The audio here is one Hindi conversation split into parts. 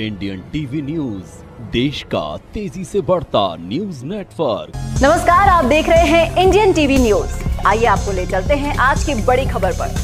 इंडियन टीवी न्यूज, देश का तेजी से बढ़ता न्यूज नेटवर्क। नमस्कार, आप देख रहे हैं इंडियन टीवी न्यूज। आइए आपको ले चलते हैं आज की बड़ी खबर पर।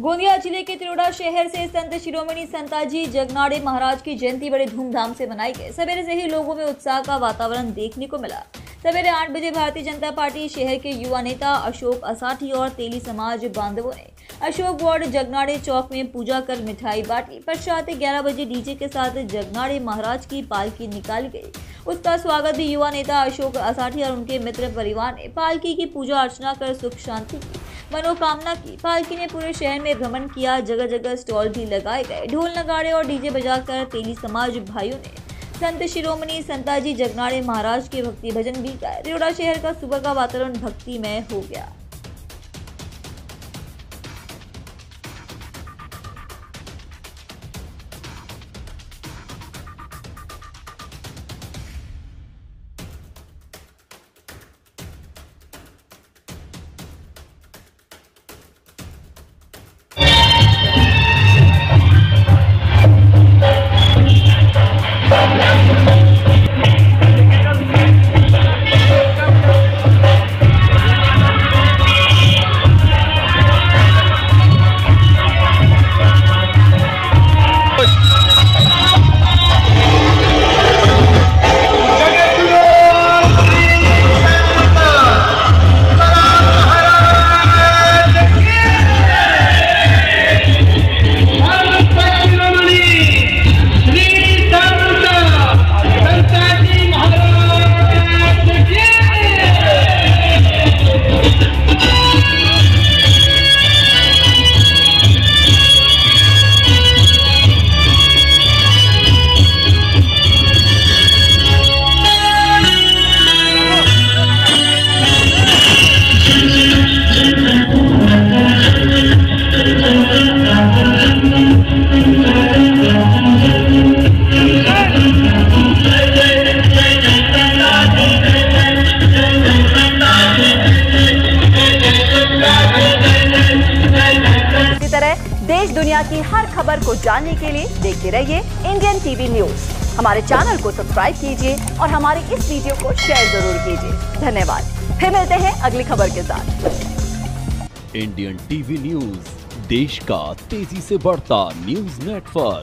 गोंदिया जिले के तिरोड़ा शहर से संत शिरोमणी संताजी जगनाडे महाराज की जयंती बड़े धूमधाम से मनाई गई। सवेरे से ही लोगों में उत्साह का वातावरण देखने को मिला। सवेरे 8 बजे भारतीय जनता पार्टी शहर के युवा नेता अशोक असाठी और तेली समाज बांधवों ने अशोक वार्ड जगनाड़े चौक में पूजा कर मिठाई बांटी। पश्चात 11 बजे डीजे के साथ जगनाड़े महाराज की पालकी निकाली गई। उसका स्वागत भी युवा नेता अशोक असाठी और उनके मित्र परिवार ने। पालकी की पूजा अर्चना कर सुख शांति की मनोकामना की। पालकी ने पूरे शहर में भ्रमण किया। जगह जगह स्टॉल भी लगाए गए। ढोल नगाड़े और डीजे बजाकर तेली समाज भाइयों ने संत शिरोमणी संताजी जगनाडे महाराज के भक्ति भजन भी गाए। तिरोड़ा शहर का सुबह का वातावरण भक्तिमय हो गया। देश दुनिया की हर खबर को जानने के लिए देखते रहिए इंडियन टीवी न्यूज। हमारे चैनल को सब्सक्राइब कीजिए और हमारे इस वीडियो को शेयर जरूर कीजिए। धन्यवाद। फिर मिलते हैं अगली खबर के साथ। इंडियन टीवी न्यूज, देश का तेजी से बढ़ता न्यूज नेटवर्क।